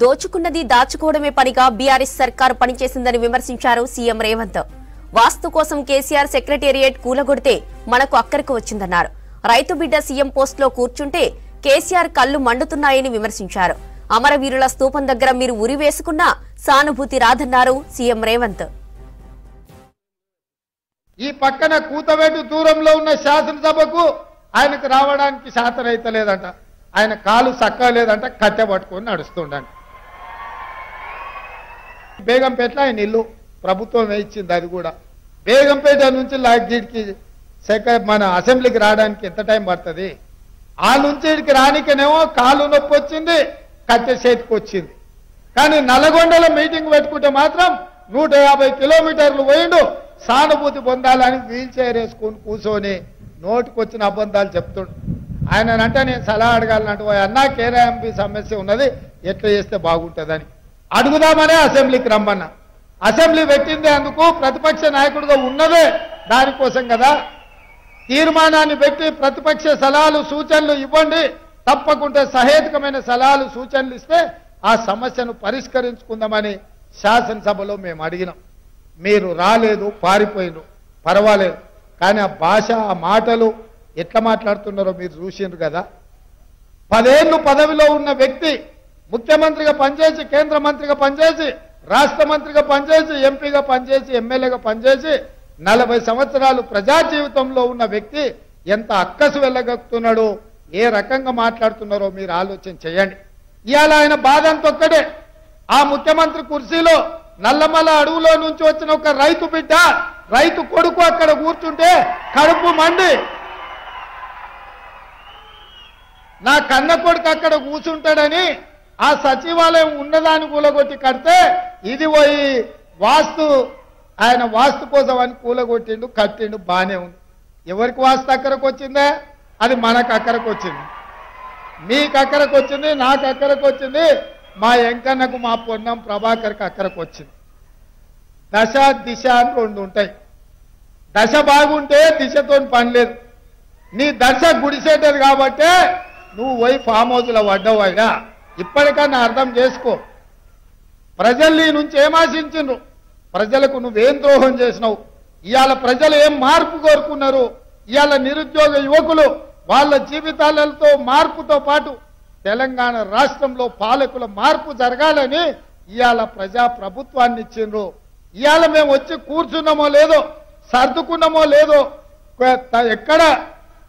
దోచుకున్నది దాచుకోవడమే పనిగా బీఆర్ఎస్ సర్కారు పనిచేసిందని విమర్శించారు సీఎం రేవంత్. వాస్తు కోసం కేసీఆర్ సెక్రటేరియట్ కూలగొడితే మనకు అక్కరకు వచ్చిందన్నారు. రైతు బిడ్డ సీఎం పోస్టులో కూర్చుంటే కేసీఆర్ కళ్లు మండుతున్నాయని విమర్శించారు. అమరవీరుల స్తూపం దగ్గర మీరు ఉరి వేసుకున్నా సానుభూతి రాదన్నారు సీఎం రేవంత్. ఈ పక్కన కూతవేటు దూరంలో ఉన్న శాసనసభకు ఆయనకు రావడానికి శాతరైతలేదంట. ఆయన కాలు సక్కలేదంట, కట్టె పట్టుకొని నడుస్తుండ. బేగంపేట ఆయన ఇల్లు ప్రభుత్వం ఇచ్చింది, అది కూడా బేగంపేట నుంచి లాక్జీడ్కి మన అసెంబ్లీకి రావడానికి ఎంత టైం పడుతుంది? ఆ నుంచి ఇడికి రానికనేమో కాలు నొప్పి వచ్చింది, కట్టె చేతికి వచ్చింది. కానీ నల్గొండలో మీటింగ్ పెట్టుకుంటే మాత్రం 150 కిలోమీటర్లు పోయిండు సానుభూతి పొందాలని వీల్ చైర్ వేసుకొని కూర్చొని నోటికొచ్చిన అబద్ధాలు చెప్తుండు. ఆయనంటే నేను సలహా అడగాలంటే అన్నా కేరాఎంపీ సమస్య ఉన్నది, ఎట్లా చేస్తే బాగుంటుందని అడుగుదామనే అసెంబ్లీకి రమ్మన్నా. అసెంబ్లీ పెట్టిందే అందుకు ప్రతిపక్ష నాయకుడిగా ఉన్నదే దానికోసం కదా. తీర్మానాన్ని పెట్టి ప్రతిపక్ష సలహాలు సూచనలు ఇవ్వండి, తప్పకుండా సహేతుకమైన సలహాలు సూచనలు ఇస్తే ఆ సమస్యను పరిష్కరించుకుందామని శాసనసభలో మేము అడిగినాం. మీరు రాలేదు, పారిపోయినారు, పర్వాలేదు. కానీ ఆ భాష ఆ మాటలు ఎట్లా మాట్లాడుతున్నారో మీరు చూసిండ్రు కదా. 10 ఏళ్ళు పదవిలో ఉన్న వ్యక్తి ముఖ్యమంత్రిగా పనిచేసి, కేంద్ర మంత్రిగా పనిచేసి, రాష్ట్ర మంత్రిగా పనిచేసి, ఎంపీగా పనిచేసి, ఎమ్మెల్యేగా పనిచేసి 40 సంవత్సరాలు ప్రజా జీవితంలో ఉన్న వ్యక్తి ఎంత అక్కసు వెళ్ళగక్కుతున్నాడో, ఏ రకంగా మాట్లాడుతున్నారో మీరు ఆలోచన చేయండి. ఇవాళ ఆయన బాధ అంతొక్కడే, ఆ ముఖ్యమంత్రి కుర్చీలో నల్లమల అడవులో నుంచి వచ్చిన ఒక రైతు బిడ్డ, రైతు కొడుకు అక్కడ కూర్చుంటే కడుపు మండి, నా కన్న కొడుకు అక్కడ కూర్చుంటాడని ఆ సచివాలయం ఉన్నదాన్ని కూలగొట్టి కడితే, ఇది పోయి వాస్తు ఆయన వాస్తు కోసం అని కూలగొట్టిండు, కట్టిండు, బానే ఉంది. ఎవరికి వాస్తు అక్కరకు వచ్చిందే? అది మనకు అక్కరకు వచ్చింది, మీకు అక్కరకు వచ్చింది, నాకు అక్కరకు వచ్చింది, మా ఎంకన్నకు, మా పొన్నం ప్రభాకర్కి అక్కరకు వచ్చింది. దశ, దిశ అని 2 ఉంటాయి. దశ బాగుంటే దిశతో పని లేదు. నీ దశ గుడిసేటది కాబట్టే నువ్వు పోయి ఫామ్ హౌస్లో పడ్డావు. అయినా ఇప్పటికన్నా అర్థం చేసుకో, ప్రజలు నీ నుంచి ఏమాశించిండ్రు, ప్రజలకు నువ్వేం ద్రోహం చేసినావు, ఇవాళ ప్రజలు ఏం మార్పు కోరుకున్నారు, ఇవాళ నిరుద్యోగ యువకులు వాళ్ళ జీవితాలతో మార్పుతో పాటు తెలంగాణ రాష్ట్రంలో పాలకుల మార్పు జరగాలని ఇవాళ ప్రజా ప్రభుత్వాన్ని ఇచ్చిండ్రు. ఇవాళ మేము వచ్చి కూర్చున్నామో లేదో, సర్దుకున్నామో లేదో, ఎక్కడ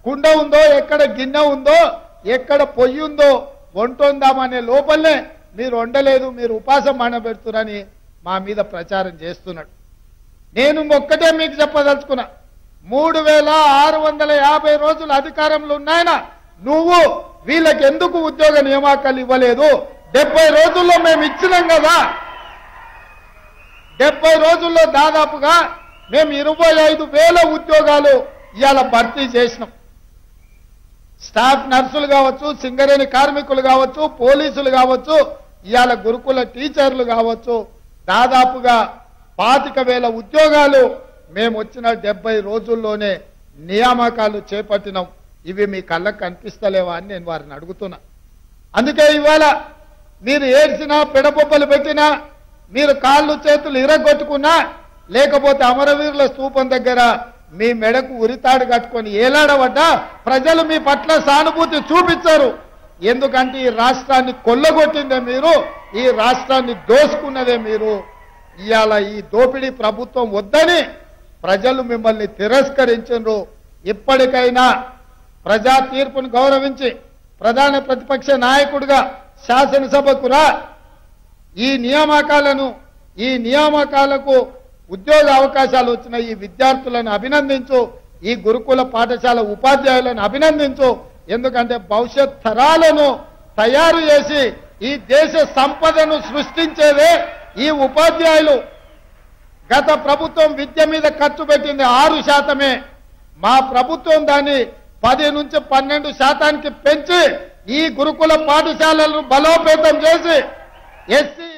కుండ ఉందో, ఎక్కడ గిన్నె ఉందో, ఎక్కడ పొయ్యి ఉందో వంటొందామనే లోపలనే మీరు వండలేదు, మీరు ఉపాసం మానబెడుతున్నారని మా మీద ప్రచారం చేస్తున్నాడు. నేను ఒక్కటే మీకు చెప్పదలుచుకున్నా, 3650 రోజులు అధికారంలో ఉన్నాయన నువ్వు వీళ్ళకెందుకు ఉద్యోగ నియామకాలు ఇవ్వలేదు? 70 రోజుల్లో మేము ఇచ్చినాం కదా. 70 రోజుల్లో దాదాపుగా మేము 25,000 ఉద్యోగాలు ఇవాళ భర్తీ చేసినాం. స్టాఫ్ నర్సులు కావచ్చు, సింగరేణి కార్మికులు కావచ్చు, పోలీసులు కావచ్చు, ఇవాళ గురుకుల టీచర్లు కావచ్చు, దాదాపుగా 25,000 ఉద్యోగాలు మేము వచ్చిన 70 రోజుల్లోనే నియామకాలు చేపట్టినాం. ఇవి మీ కళ్ళకు కనిపిస్తలేవా అని నేను వారిని అడుగుతున్నా. అందుకే ఇవాళ మీరు ఏడ్చినా, పెడపొప్పలు పెట్టినా, మీరు కాళ్ళు చేతులు ఇరగొట్టుకున్నా, లేకపోతే అమరవీరుల స్తూపం దగ్గర మీ మెడకు ఉరితాడు కట్టుకొని ఏలాడబడ్డా ప్రజలు మీ పట్ల సానుభూతి చూపించారు. ఎందుకంటే ఈ రాష్ట్రాన్ని కొల్లగొట్టిందే మీరు, ఈ రాష్ట్రాన్ని దోసుకున్నదే మీరు. ఇవాళ ఈ దోపిడీ ప్రభుత్వం వద్దని ప్రజలు మిమ్మల్ని తిరస్కరించారు. ఇప్పటికైనా ప్రజా తీర్పును గౌరవించి ప్రధాన ప్రతిపక్ష నాయకుడిగా శాసనసభకు రా. ఈ నియామకాలకు ఉద్యోగ అవకాశాలు వచ్చిన ఈ విద్యార్థులను అభినందించు, ఈ గురుకుల పాఠశాల ఉపాధ్యాయులను అభినందించు. ఎందుకంటే భవిష్యత్ తరాలను తయారు చేసి ఈ దేశ సంపదను సృష్టించేదే ఈ ఉపాధ్యాయులు. గత ప్రభుత్వం విద్య మీద ఖర్చు పెట్టింది 6%, మా ప్రభుత్వం దాన్ని 10 నుంచి 12% పెంచి ఈ గురుకుల పాఠశాలలను బలోపేతం చేసి ఎస్సీ